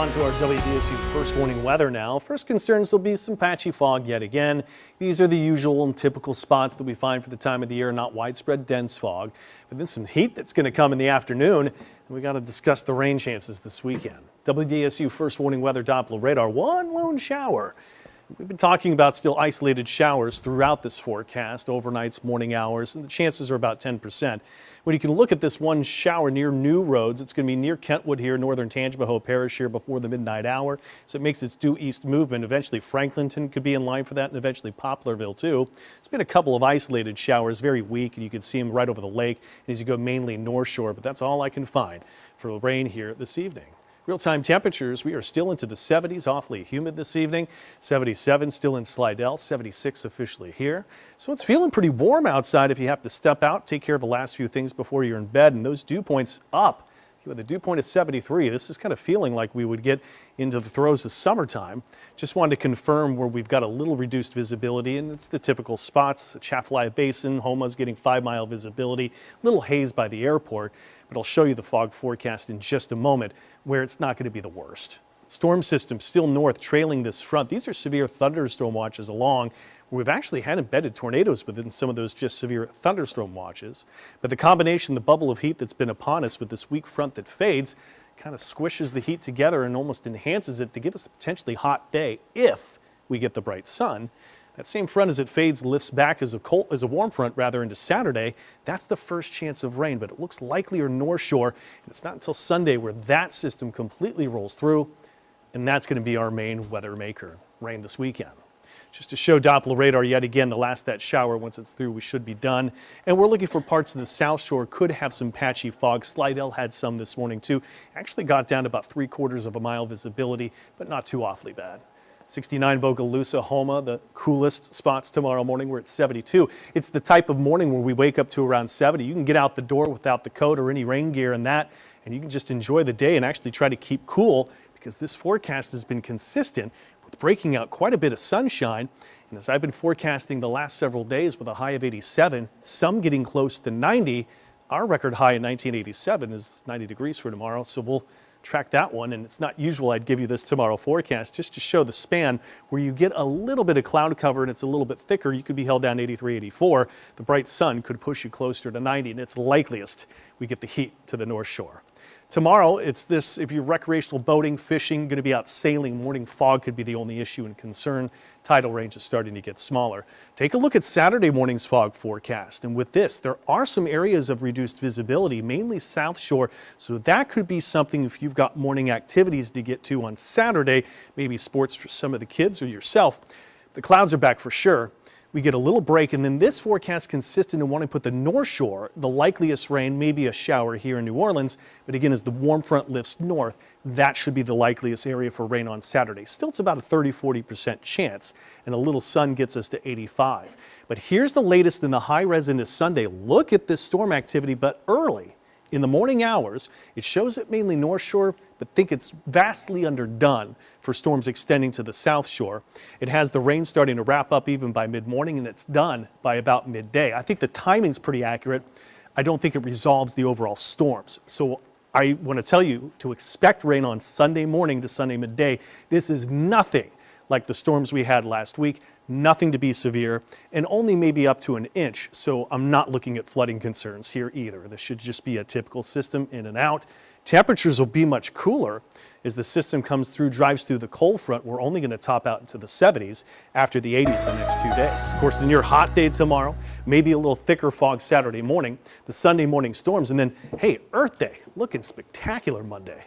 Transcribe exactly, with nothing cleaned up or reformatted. On to our W D S U first warning weather now. First concerns, there'll be some patchy fog yet again. These are the usual and typical spots that we find for the time of the year, not widespread dense fog. But then some heat that's going to come in the afternoon, and we got to discuss the rain chances this weekend. W D S U first warning weather Doppler radar, one lone shower. We've been talking about still isolated showers throughout this forecast, overnights, morning hours, and the chances are about ten percent. When you can look at this one shower near New Roads, it's going to be near Kentwood here, northern Tangipahoa Parish here before the midnight hour, so it makes its due east movement. Eventually Franklinton could be in line for that, and eventually Poplarville too. It's been a couple of isolated showers, very weak, and you can see them right over the lake as you go mainly north shore, but that's all I can find for rain here this evening. Real-time temperatures, we are still into the seventies, awfully humid this evening. seventy-seven still in Slidell, seventy-six officially here. So it's feeling pretty warm outside if you have to step out, take care of the last few things before you're in bed, and those dew points up. With the dew point is seventy-three, this is kind of feeling like we would get into the throes of summertime. Just wanted to confirm where we've got a little reduced visibility, and it's the typical spots. Chafalaya Basin, Homa's getting five mile visibility, little haze by the airport, but I'll show you the fog forecast in just a moment where it's not going to be the worst. Storm system still north, trailing this front. These are severe thunderstorm watches along. We've actually had embedded tornadoes within some of those just severe thunderstorm watches. But the combination, the bubble of heat that's been upon us with this weak front that fades, kind of squishes the heat together and almost enhances it to give us a potentially hot day if we get the bright sun. That same front, as it fades, lifts back as a, cold, as a warm front rather into Saturday. That's the first chance of rain, but it looks likelier north shore. And it's not until Sunday where that system completely rolls through. And that's going to be our main weather maker, rain this weekend. Just to show Doppler radar yet again, the last that shower, once it's through, we should be done. And we're looking for parts of the south shore could have some patchy fog. Slidell had some this morning too. Actually got down to about three quarters of a mile visibility, but not too awfully bad. sixty-nine Bogalusa Homa, the coolest spots tomorrow morning. We're at seventy-two. It's the type of morning where we wake up to around seventy. You can get out the door without the coat or any rain gear and that, and you can just enjoy the day and actually try to keep cool, because this forecast has been consistent with breaking out quite a bit of sunshine. And as I've been forecasting the last several days with a high of eighty-seven, some getting close to ninety. Our record high in nineteen eighty-seven is ninety degrees for tomorrow, so we'll track that one. And it's not usual I'd give you this tomorrow forecast, just to show the span where you get a little bit of cloud cover and it's a little bit thicker. You could be held down eighty-three, eighty-four. The bright sun could push you closer to ninety, and it's likeliest we get the heat to the north shore. Tomorrow, it's this, if you're recreational boating, fishing, going to be out sailing, morning fog could be the only issue and concern. Tidal range is starting to get smaller. Take a look at Saturday morning's fog forecast. And with this, there are some areas of reduced visibility, mainly south shore. So that could be something if you've got morning activities to get to on Saturday, maybe sports for some of the kids or yourself. The clouds are back for sure. We get a little break, and then this forecast consistent in wanting to put the north shore, the likeliest rain, maybe a shower here in New Orleans. But again, as the warm front lifts north, that should be the likeliest area for rain on Saturday. Still, it's about a thirty, forty percent chance, and a little sun gets us to eighty-five. But here's the latest in the high res into Sunday. Look at this storm activity, but early in the morning hours, it shows it mainly north shore, but think it's vastly underdone for storms extending to the south shore. It has the rain starting to wrap up even by mid-morning, and it's done by about midday. I think the timing's pretty accurate. I don't think it resolves the overall storms. So I want to tell you to expect rain on Sunday morning to Sunday midday. This is nothing like the storms we had last week. Nothing to be severe, and only maybe up to an inch. So I'm not looking at flooding concerns here either. This should just be a typical system in and out. Temperatures will be much cooler as the system comes through, drives through the cold front. We're only going to top out into the seventies after the eighties the next two days. Of course, the near hot day tomorrow, maybe a little thicker fog Saturday morning, the Sunday morning storms, and then, hey, Earth Day looking spectacular Monday.